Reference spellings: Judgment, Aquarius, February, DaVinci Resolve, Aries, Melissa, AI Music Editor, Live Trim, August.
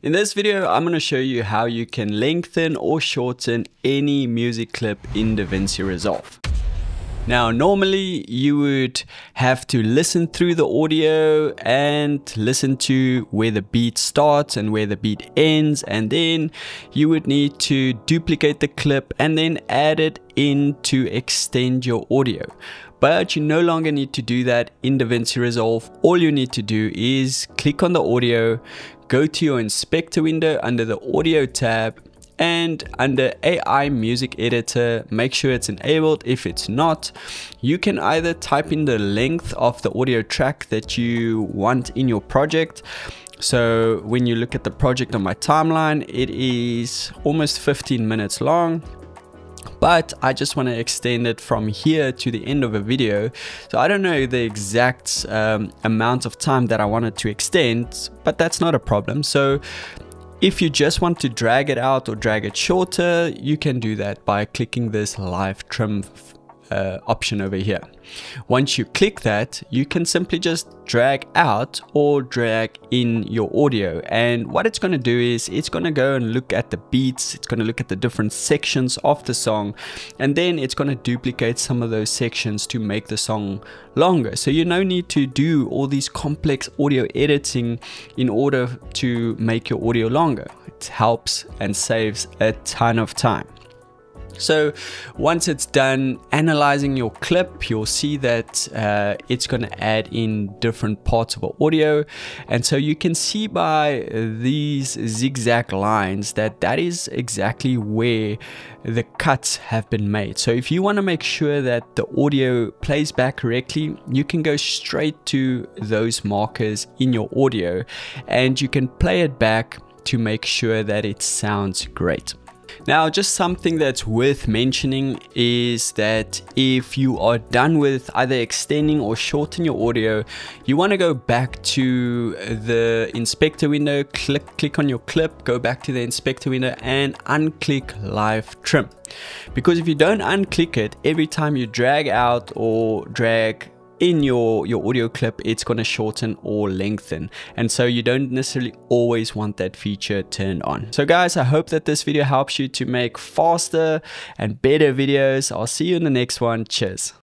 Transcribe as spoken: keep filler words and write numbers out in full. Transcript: In this video, I'm going to show you how you can lengthen or shorten any music clip in DaVinci Resolve. Now, normally you would have to listen through the audio and listen to where the beat starts and where the beat ends, and then you would need to duplicate the clip and then add it in to extend your audio. But you no longer need to do that in DaVinci Resolve. All you need to do is click on the audio, go to your inspector window under the audio tab, and under A I Music Editor, make sure it's enabled. If it's not, you can either type in the length of the audio track that you want in your project. So when you look at the project on my timeline, it is almost fifteen minutes long, but I just want to extend it from here to the end of a video. So I don't know the exact um, amount of time that I wanted to extend, but that's not a problem. So if you just want to drag it out or drag it shorter, you can do that by clicking this Live Trim uh, option over here. Once you click that, you can simply just drag out or drag in your audio. And what it's going to do is it's going to go and look at the beats. It's going to look at the different sections of the song, and then it's going to duplicate some of those sections to make the song longer. So you no need to do all these complex audio editing in order to make your audio longer. It helps and saves a ton of time. So once it's done analyzing your clip, you'll see that uh, it's going to add in different parts of audio. And so you can see by these zigzag lines that that is exactly where the cuts have been made. So if you want to make sure that the audio plays back correctly, you can go straight to those markers in your audio and you can play it back to make sure that it sounds great. Now, just something that's worth mentioning is that if you are done with either extending or shortening your audio, you want to go back to the inspector window, click, click on your clip, go back to the inspector window and unclick Live Trim. Because if you don't unclick it, every time you drag out or drag in your your audio clip, it's going to shorten or lengthen, and so you don't necessarily always want that feature turned on. So guys, I hope that this video helps you to make faster and better videos. I'll see you in the next one. Cheers.